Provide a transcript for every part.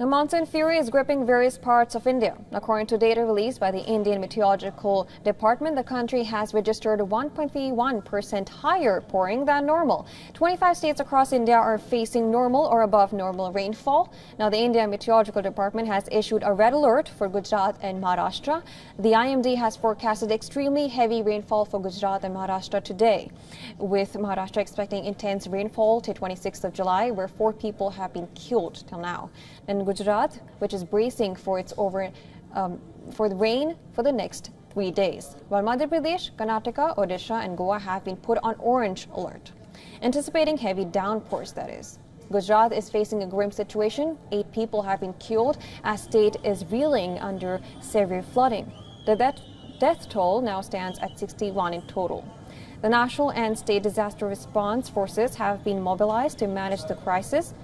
The monsoon fury is gripping various parts of India. According to data released by the Indian Meteorological Department, the country has registered 1.31% higher pouring than normal. 25 states across India are facing normal or above normal rainfall. Now, the Indian Meteorological Department has issued a red alert for Gujarat and Maharashtra. The IMD has forecasted extremely heavy rainfall for Gujarat and Maharashtra today, with Maharashtra expecting intense rainfall till 26th of July, where 4 people have been killed till now. And Gujarat, which is bracing for its for the rain for the next 3 days. While Madhya Pradesh, Karnataka, Odisha and Goa have been put on orange alert, anticipating heavy downpours, that is. Gujarat is facing a grim situation. 8 people have been killed as state is reeling under severe flooding. The death toll now stands at 61 in total. The national and state disaster response forces have been mobilized to manage the crisis.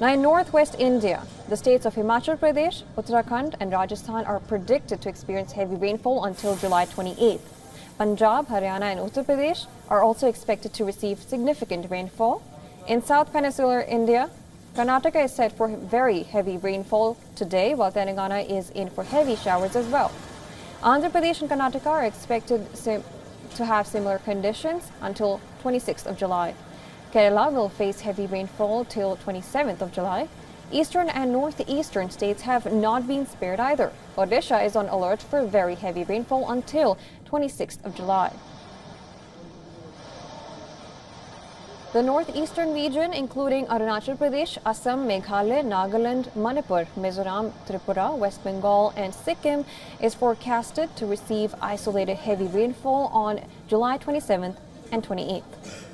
Now, in northwest India, the states of Himachal Pradesh, Uttarakhand and Rajasthan are predicted to experience heavy rainfall until July 28th. Punjab, Haryana and Uttar Pradesh are also expected to receive significant rainfall. In South Peninsular India, Karnataka is set for very heavy rainfall today, while Telangana is in for heavy showers as well. Andhra Pradesh and Karnataka are expected to have similar conditions until 26th of July. Kerala will face heavy rainfall till 27th of July. Eastern and northeastern states have not been spared either. Odisha is on alert for very heavy rainfall until 26th of July. The northeastern region, including Arunachal Pradesh, Assam, Meghalaya, Nagaland, Manipur, Mizoram, Tripura, West Bengal and Sikkim, is forecasted to receive isolated heavy rainfall on July 27th and 28th.